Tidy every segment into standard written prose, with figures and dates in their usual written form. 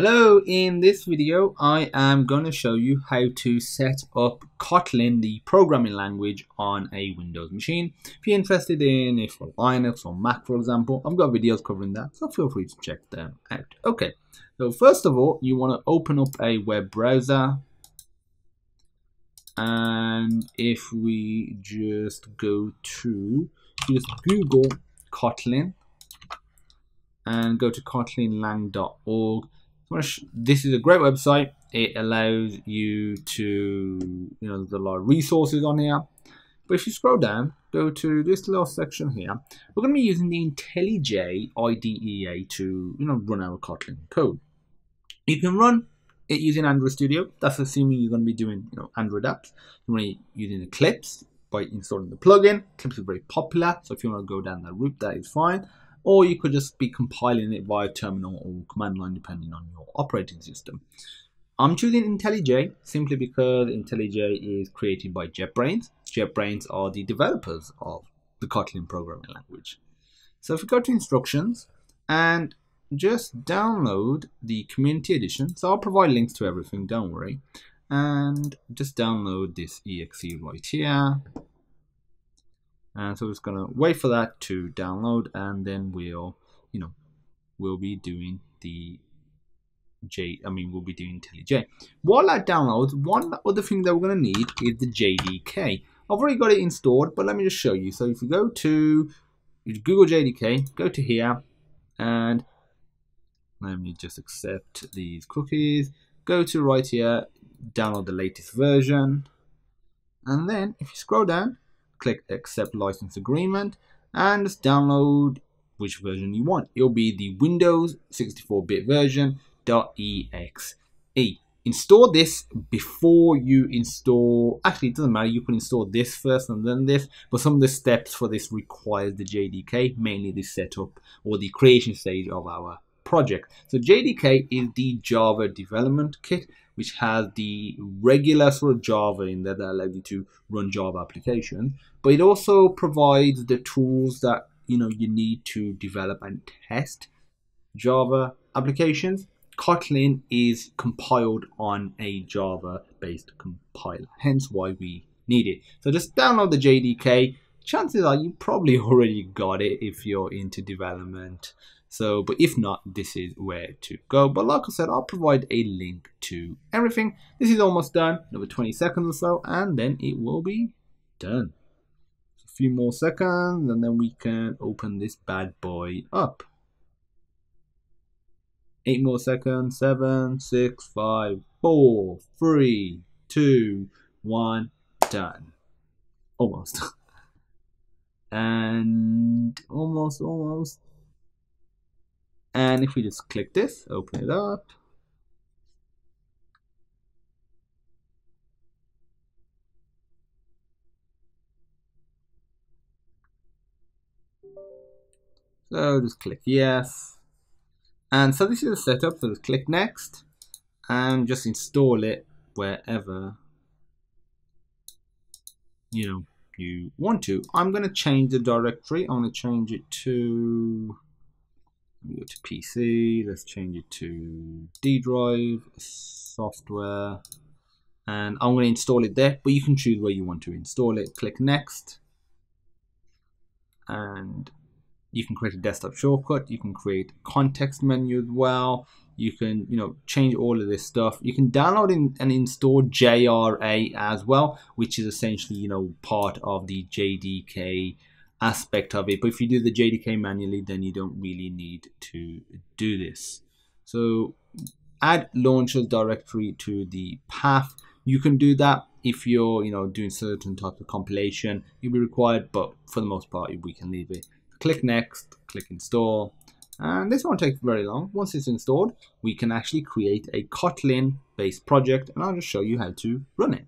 Hello, in this video I am going to show you how to set up Kotlin, the programming language, on a Windows machine. If you're interested in it for Linux or Mac, for example, I've got videos covering that, so feel free to check them out. Okay, so first of all, you want to open up a web browser, and if we just go to just Google Kotlin and go to kotlinlang.org. This is a great website. It allows you to, there's a lot of resources on here. But if you scroll down, go to this little section here. We're going to be using the IntelliJ IDEA to, run our Kotlin code. You can run it using Android Studio. That's assuming you're going to be doing, Android apps. You're going to be using Eclipse by installing the plugin. Eclipse is very popular, so if you want to go down that route, that is fine. Or you could just be compiling it via terminal or command line, depending on your operating system. I'm choosing IntelliJ simply because IntelliJ is created by JetBrains. JetBrains are the developers of the Kotlin programming language. So if we go to instructions and just download the community edition, so I'll provide links to everything, don't worry, and just download this exe right here. And so we're just going to wait for that to download, and then we'll be doing the IntelliJ. While that downloads, one other thing that we're going to need is the JDK. I've already got it installed, but let me just show you. So if you go to Google JDK, go to here, and let me just accept these cookies. Go to right here, download the latest version, and then if you scroll down, click accept license agreement and just download which version you want. It'll be the Windows 64-bit version .exe. Install this before you install, actually it doesn't matter, you can install this first and then this, but some of the steps for this requires the JDK, mainly the setup or the creation stage of our project. So JDK is the Java development kit, which has the regular sort of Java in there that allows you to run Java applications, but it also provides the tools that you need to develop and test Java applications. Kotlin is compiled on a Java-based compiler, hence why we need it. So just download the JDK. Chances are you probably already got it if you're into development. So, but if not, this is where to go. But like I said, I'll provide a link to everything. This is almost done, another 20 seconds or so, and then it will be done. A few more seconds, and then we can open this bad boy up. 8 more seconds, 7, 6, 5, 4, 3, 2, 1, done. Almost. And almost. And if we just click this, open it up. So just click yes. And so this is the setup, so just click next and just install it wherever you want to. I'm going to change the directory. I'm going to change it to... Go to PC, let's change it to D drive, software, and I'm going to install it there, but you can choose where you want to install it. Click next, and you can create a desktop shortcut, you can create context menu as well, you can change all of this stuff. You can download and install JRA as well, which is essentially part of the JDK aspect of it, but if you do the JDK manually, then you don't really need to do this. So add launcher directory to the path. You can do that if you're doing certain type of compilation, you'll be required, but for the most part we can leave it. Click next, click install, and this won't take very long. Once it's installed, we can actually create a Kotlin based project, and I'll just show you how to run it.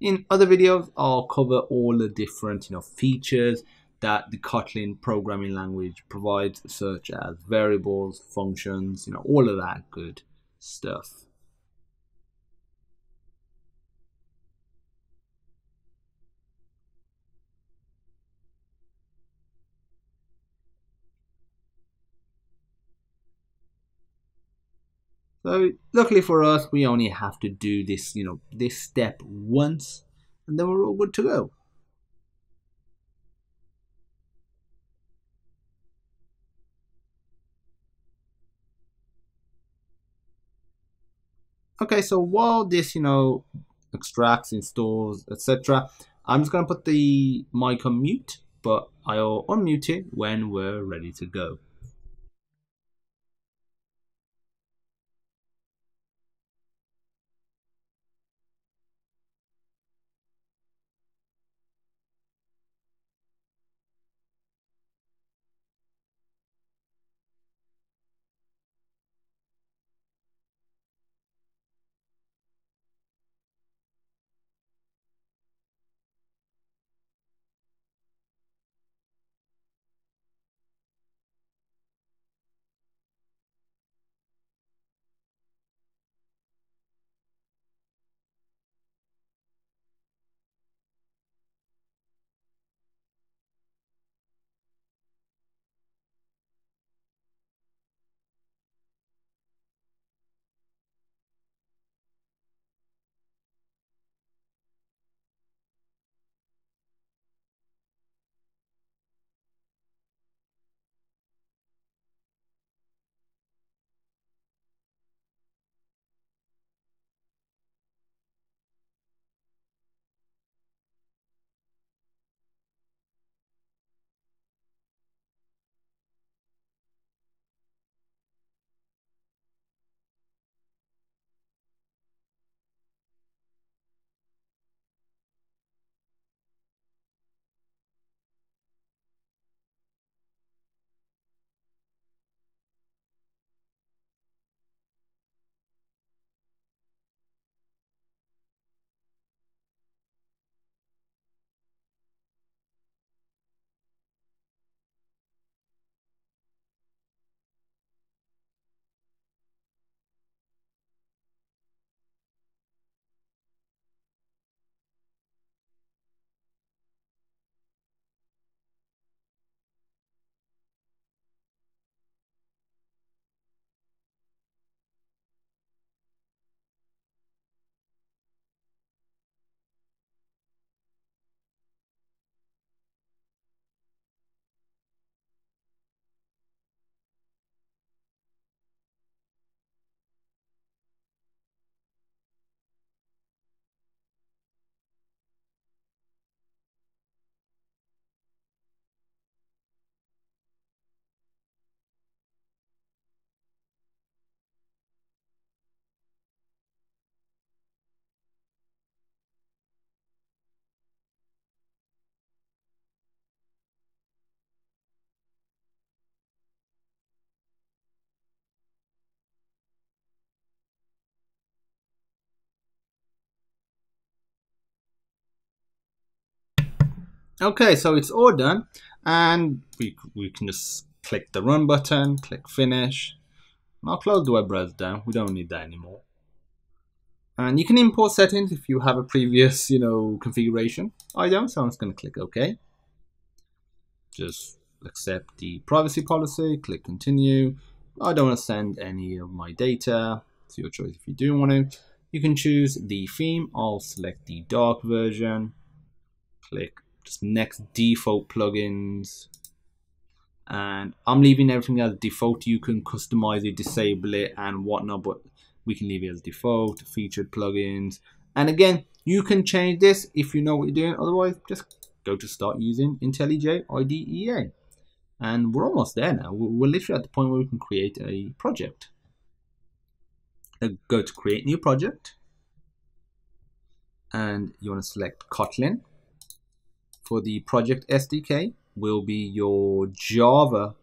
In other videos, I'll cover all the different features that the Kotlin programming language provides, such as variables, functions, all of that good stuff. So luckily for us, we only have to do this, this step once, and then we're all good to go. Okay, so while this, extracts, installs, etc., I'm just going to put the mic on mute, but I'll unmute it when we're ready to go. Okay, so it's all done, and we can just click the run button, click finish, and I'll close the web browser down. We don't need that anymore. And you can import settings if you have a previous, configuration. I don't, so I'm just going to click OK. Just accept the privacy policy, click continue. I don't want to send any of my data. It's your choice if you do want to. You can choose the theme. I'll select the dark version. Click just next, default plugins, and I'm leaving everything as default. You can customize it, disable it and whatnot, but we can leave it as default. Featured plugins, and again, you can change this if you know what you're doing. Otherwise, just go to start using IntelliJ IDEA, and we're almost there now. We're literally at the point where we can create a project. Go to create new project, and you want to select Kotlin. For the project SDK will be your Java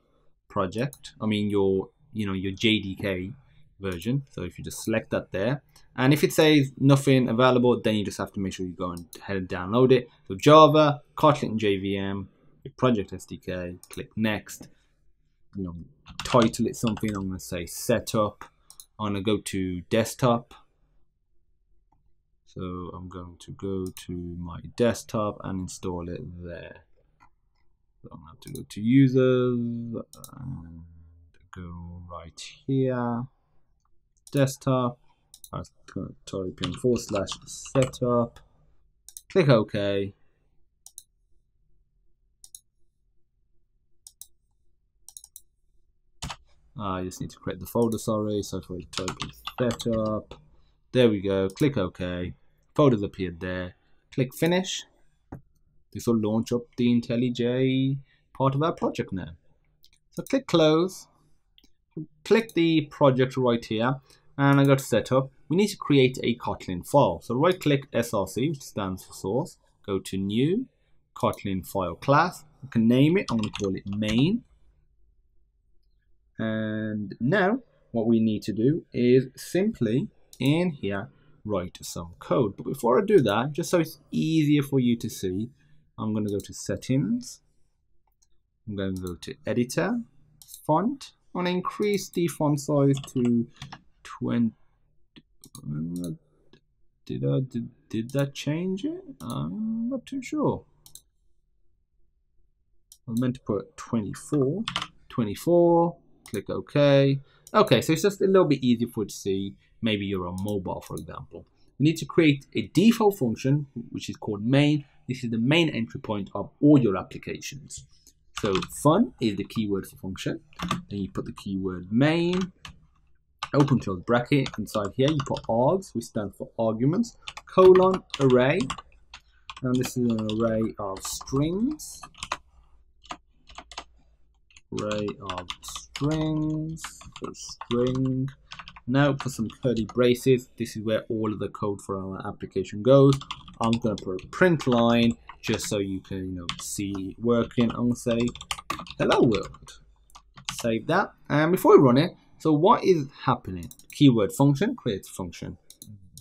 project. I mean your your JDK version. So if you just select that there, and if it says nothing available, then you just have to make sure you go ahead and download it. So Java, Kotlin JVM, your project SDK. Click next. Title it something. I'm going to say setup. I'm going to go to desktop. So I'm going to go to my desktop and install it there. So I'm going to have to go to users and go right here. desktop, /setup, click OK. I just need to create the folder, sorry, so if we type in setup, there we go, click OK, folders appeared there, click finish. This will launch up the IntelliJ part of our project now. So click close, click the project right here, and I go to setup. We need to create a Kotlin file, so right click SRC, which stands for source, go to new, Kotlin file class, you can name it, I'm going to call it main. And now what we need to do is simply in here write some code. But before I do that, just so it's easier for you to see, I'm going to go to settings, I'm going to go to editor, font, I'm going to increase the font size to 20. Did that change it? I'm not too sure. I meant to put 24, click OK. Okay, so it's just a little bit easier for you to see. Maybe you're on mobile, for example. We need to create a default function, which is called main. This is the main entry point of all your applications. So fun is the keyword for function. Then you put the keyword main, open close bracket. Inside here, you put args, which stands for arguments, colon, array. And this is an array of strings. Array of strings, so string. Now for some curly braces, this is where all of the code for our application goes. I'm going to put a print line just so you can see it working. I'm going to say hello world. Save that. And before we run it, so what is happening? Keyword function creates function.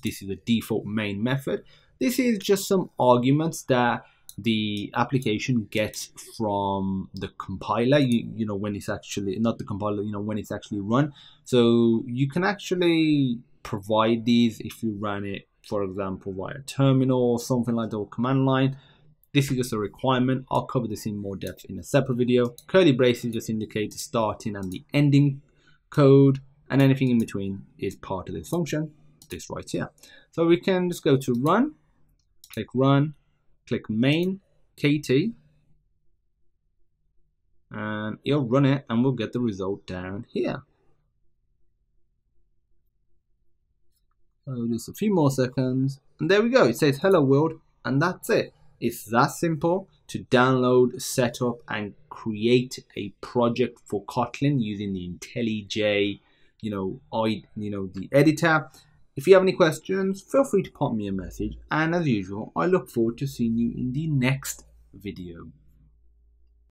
This is the default main method. This is just some arguments that the application gets from the compiler, you know, when it's actually, not the compiler, when it's actually run. So you can actually provide these if you ran it, for example, via terminal or something like that, or command line. This is just a requirement. I'll cover this in more depth in a separate video. Curly braces just indicate the starting and the ending code, and anything in between is part of this function, this right here. So we can just go to run, click run, click main kt, and it'll run it and we'll get the result down here. So just a few more seconds and there we go, it says hello world, and that's it. It's that simple to download, set up and create a project for Kotlin using the IntelliJ the editor. If you have any questions, feel free to pop me a message, and as usual, I look forward to seeing you in the next video.